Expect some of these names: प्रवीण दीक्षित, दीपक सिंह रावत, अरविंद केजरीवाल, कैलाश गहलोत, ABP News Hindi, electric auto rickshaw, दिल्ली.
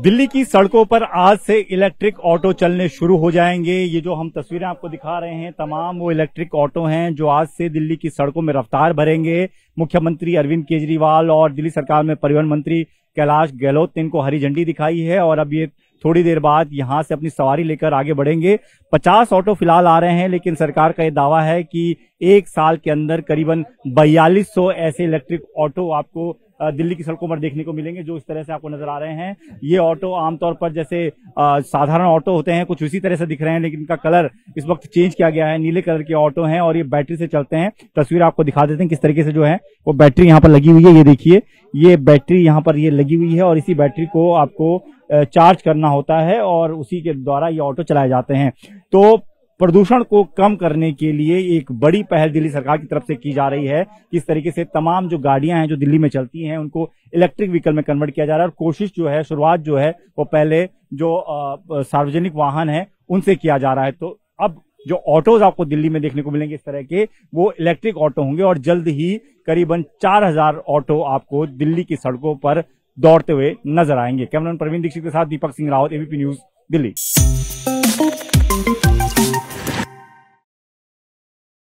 दिल्ली की सड़कों पर आज से इलेक्ट्रिक ऑटो चलने शुरू हो जाएंगे। ये जो हम तस्वीरें आपको दिखा रहे हैं तमाम वो इलेक्ट्रिक ऑटो हैं जो आज से दिल्ली की सड़कों में रफ्तार भरेंगे। मुख्यमंत्री अरविंद केजरीवाल और दिल्ली सरकार में परिवहन मंत्री कैलाश गहलोत ने इनको हरी झंडी दिखाई है और अब ये थोड़ी देर बाद यहाँ से अपनी सवारी लेकर आगे बढ़ेंगे। 50 ऑटो फिलहाल आ रहे हैं, लेकिन सरकार का ये दावा है कि एक साल के अंदर करीबन 4200 ऐसे इलेक्ट्रिक ऑटो आपको दिल्ली की सड़कों पर देखने को मिलेंगे जो इस तरह से आपको नजर आ रहे हैं। ये ऑटो आमतौर पर जैसे साधारण ऑटो होते हैं कुछ इसी तरह से दिख रहे हैं, लेकिन इनका कलर इस वक्त चेंज किया गया है। नीले कलर के ऑटो हैं और ये बैटरी से चलते हैं। तस्वीर आपको दिखा देते हैं किस तरीके से जो है वो बैटरी यहाँ पर लगी हुई है। ये देखिए, ये बैटरी यहाँ पर ये लगी हुई है और इसी बैटरी को आपको चार्ज करना होता है और उसी के द्वारा ये ऑटो चलाए जाते हैं। तो प्रदूषण को कम करने के लिए एक बड़ी पहल दिल्ली सरकार की तरफ से की जा रही है। इस तरीके से तमाम जो गाड़ियां हैं जो दिल्ली में चलती हैं उनको इलेक्ट्रिक व्हीकल में कन्वर्ट किया जा रहा है और कोशिश जो है शुरुआत जो है वो पहले जो सार्वजनिक वाहन है उनसे किया जा रहा है। तो अब जो ऑटोज आपको दिल्ली में देखने को मिलेंगे इस तरह के वो इलेक्ट्रिक ऑटो होंगे और जल्द ही करीबन 4000 ऑटो आपको दिल्ली की सड़कों पर दौड़ते हुए नजर आएंगे। कैमरामैन प्रवीण दीक्षित के साथ दीपक सिंह रावत, ABP न्यूज, दिल्ली।